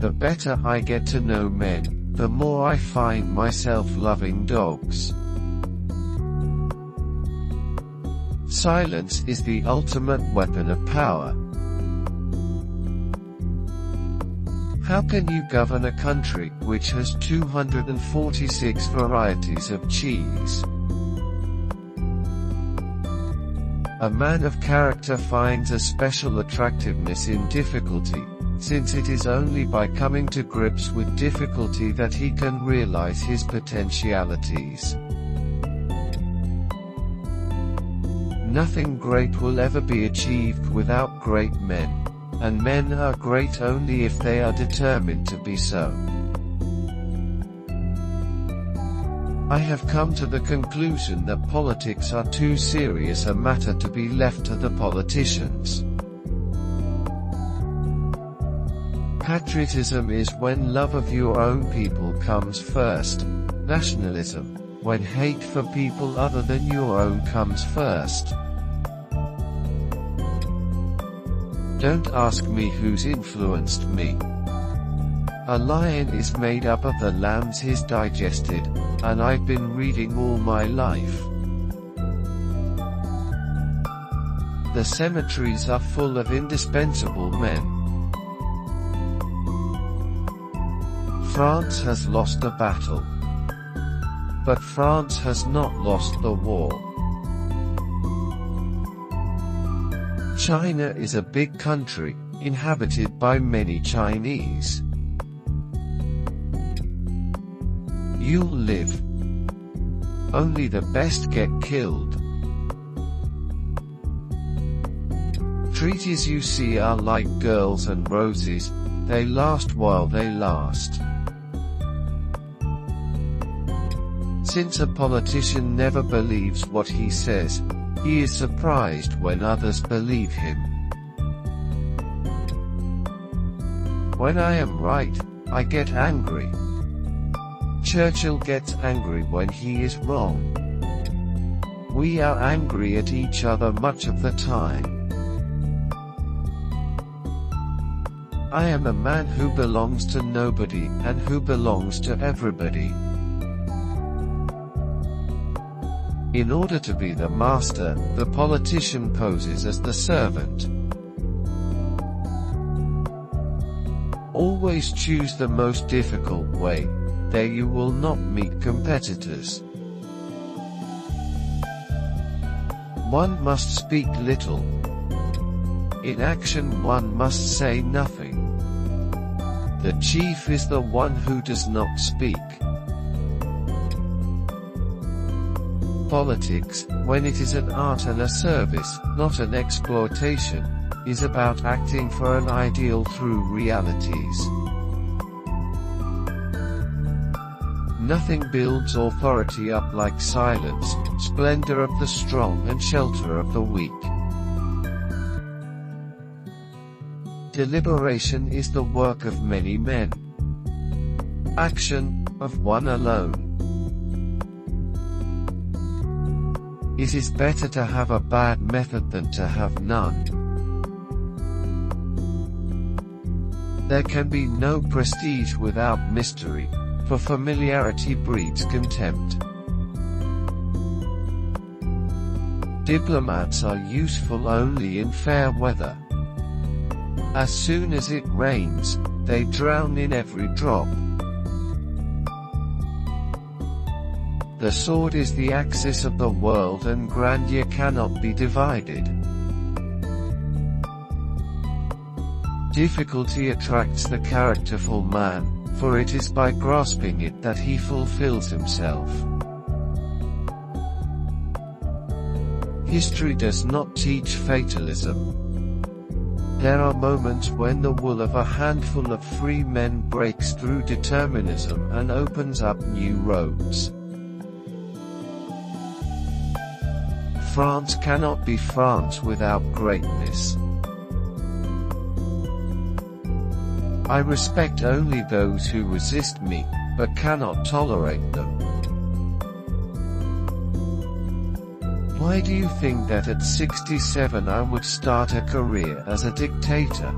The better I get to know Med, the more I find myself loving dogs. Silence is the ultimate weapon of power. How can you govern a country which has 246 varieties of cheese? A man of character finds a special attractiveness in difficulty, since it is only by coming to grips with difficulty that he can realize his potentialities. Nothing great will ever be achieved without great men, and men are great only if they are determined to be so. I have come to the conclusion that politics are too serious a matter to be left to the politicians. Patriotism is when love of your own people comes first. Nationalism, when hate for people other than your own comes first. Don't ask me who's influenced me. A lion is made up of the lambs he's digested, and I've been reading all my life. The cemeteries are full of indispensable men. France has lost a battle, but France has not lost the war. China is a big country, inhabited by many Chinese. You'll live. Only the best get killed. Treaties you see are like girls and roses, they last while they last. Since a politician never believes what he says, he is surprised when others believe him. When I am right, I get angry. Churchill gets angry when he is wrong. We are angry at each other much of the time. I am a man who belongs to nobody and who belongs to everybody. In order to be the master, the politician poses as the servant. Always choose the most difficult way, there you will not meet competitors. One must speak little. In action one must say nothing. The chief is the one who does not speak. Politics, when it is an art and a service, not an exploitation, is about acting for an ideal through realities. Nothing builds authority up like silence, splendor of the strong and shelter of the weak. Deliberation is the work of many men. Action, of one alone. It is better to have a bad method than to have none. There can be no prestige without mystery, for familiarity breeds contempt. Diplomats are useful only in fair weather. As soon as it rains, they drown in every drop. The sword is the axis of the world and grandeur cannot be divided. Difficulty attracts the characterful man, for it is by grasping it that he fulfills himself. History does not teach fatalism. There are moments when the will of a handful of free men breaks through determinism and opens up new roads. France cannot be France without greatness. I respect only those who resist me, but cannot tolerate them. Why do you think that at 67 I would start a career as a dictator?